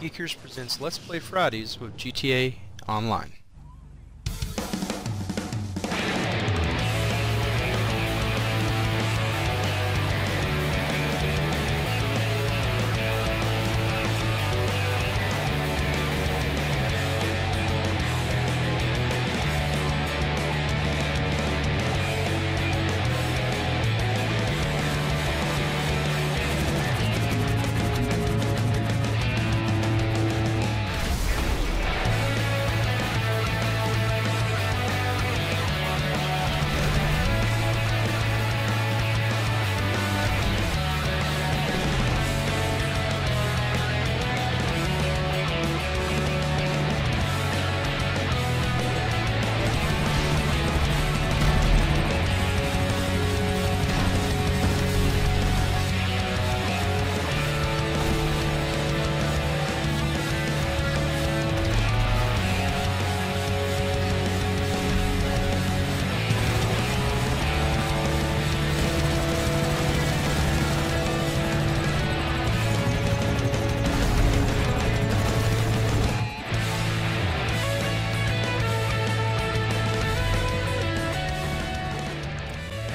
Geekers presents Let's Play Fridays with GTA Online.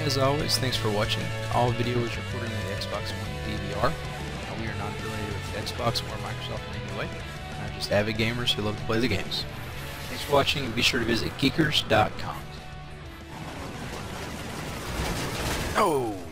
As always, thanks for watching. All video is recorded at Xbox One DVR. We are not affiliated with Xbox or Microsoft in any way. I'm just avid gamers who love to play the games. Thanks for watching, and be sure to visit geekers.com. Oh!